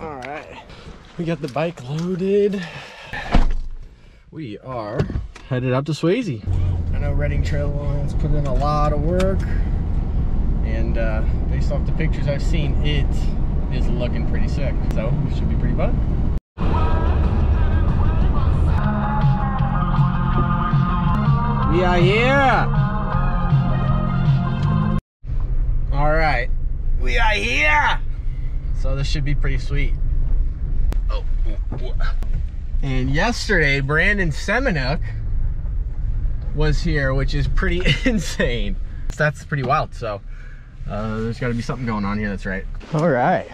All right, we got the bike loaded. We are headed out to Swayze. I know Redding Trail Alliance put in a lot of work, and based off the pictures I've seen, it is looking pretty sick. So it should be pretty fun. We are here! Alright, we are here! So this should be pretty sweet. Oh, and yesterday, Brandon Semenuk was here, which is pretty insane. That's pretty wild, so there's gotta be something going on here, that's right. Alright,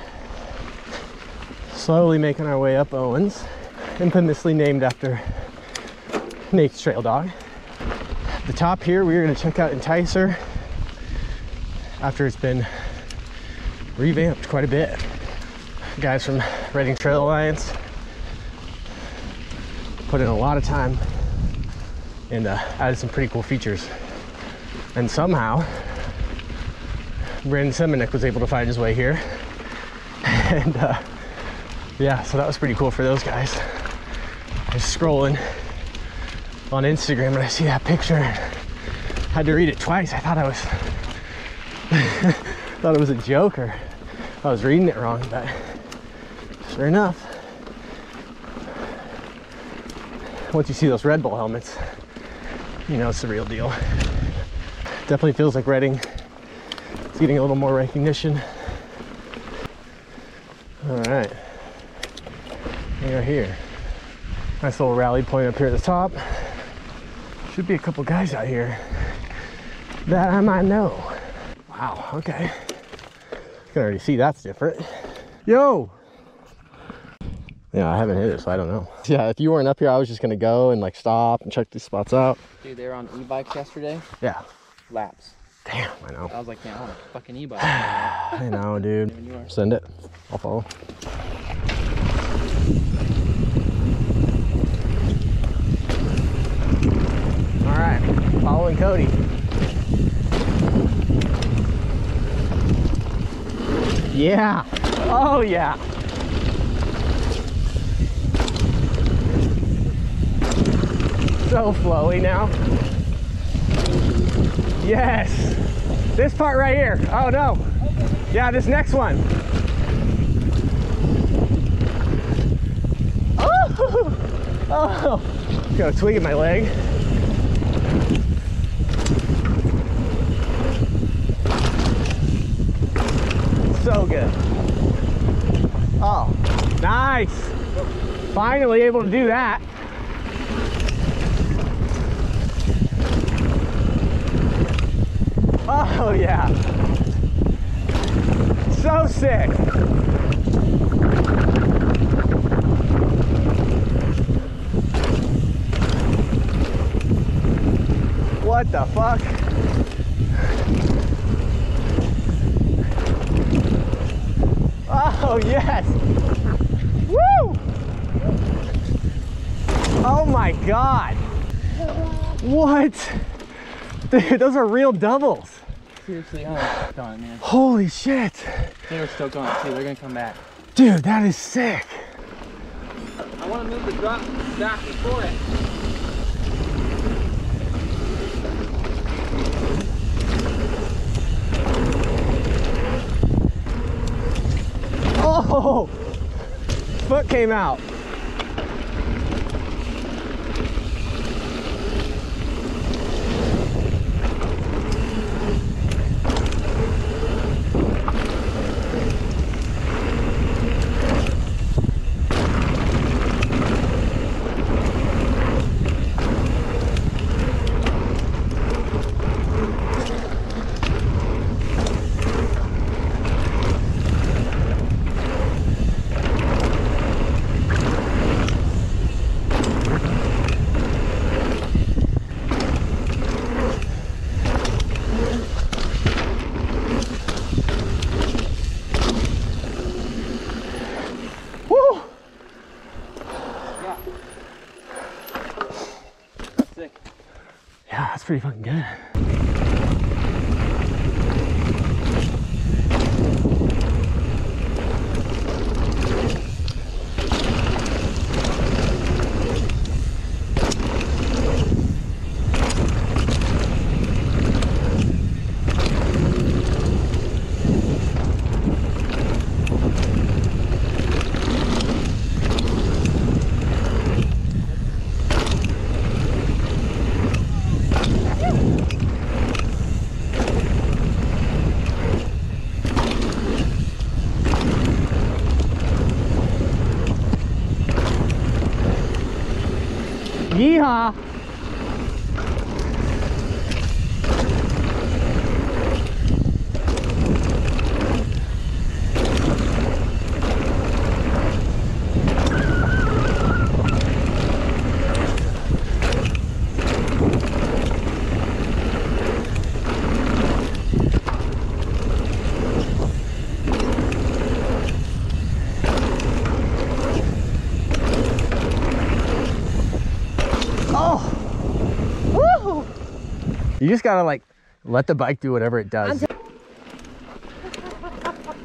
slowly making our way up Owens, infamously named after Nate's trail dog. The top here, we're going to check out Enticer after it's been revamped quite a bit. Guys from Redding Trail Alliance put in a lot of time and added some pretty cool features. And somehow, Brandon Semenuk was able to find his way here. And yeah, so that was pretty cool for those guys. I was scrolling on Instagram and I see that picture. Had to read it twice. I thought I was thought it was a joke, or I was reading it wrong, but sure enough, once you see those Red Bull helmets, you know it's the real deal. Definitely feels like Redding is getting a little more recognition. All right, we are here. Nice little rally point up here at the top. Should be a couple guys out here that I might know. Wow, okay. I can already see that's different. Yo! Yeah, I haven't hit it, so I don't know. Yeah, if you weren't up here, I was just gonna go and like stop and check these spots out. Dude, they were on e-bikes yesterday. Yeah. Laps. Damn, I know. I was like, man, I want a fucking e-bike. I know, dude. Even you are. Send it. I'll follow. Alright, following Cody. Yeah! Oh yeah! So flowy now. Yes! This part right here. Oh no! Yeah, this next one. Oh! Oh! Got a twig in my leg. So good. Oh, nice. Finally able to do that. Oh yeah. So sick. What the fuck? Oh yes! Woo! Oh my god! What? Dude, those are real doubles. Seriously, I was stuck on it, man. Holy shit! They were stuck on it too. They're gonna come back. Dude, that is sick. I want to move the drop back before it. Oh, foot came out. Pretty fucking good. Yeehaw! You just gotta like let the bike do whatever it does. I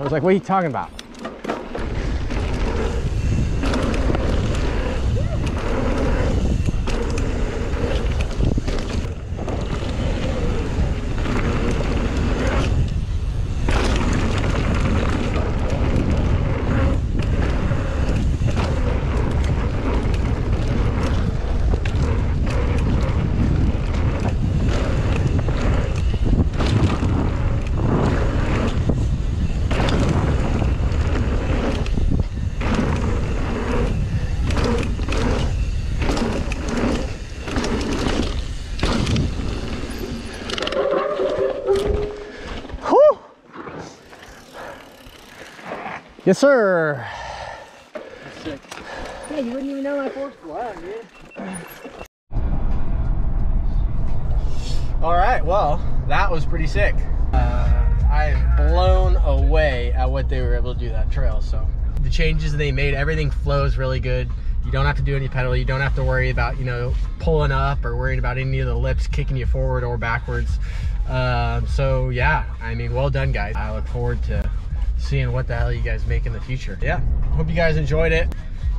was like, what are you talking about? Yes, sir. That's sick. Yeah, you wouldn't even know my forks go out, dude. All right, well, that was pretty sick. I am blown away at what they were able to do that trail. So the changes they made, everything flows really good. You don't have to do any pedal. You don't have to worry about, you know, pulling up or worrying about any of the lips kicking you forward or backwards. So yeah, I mean, well done, guys. I look forward to seeing what the hell you guys make in the future. Yeah, hope you guys enjoyed it.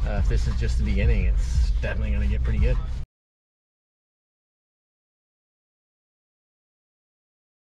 If this is just the beginning, it's definitely gonna get pretty good.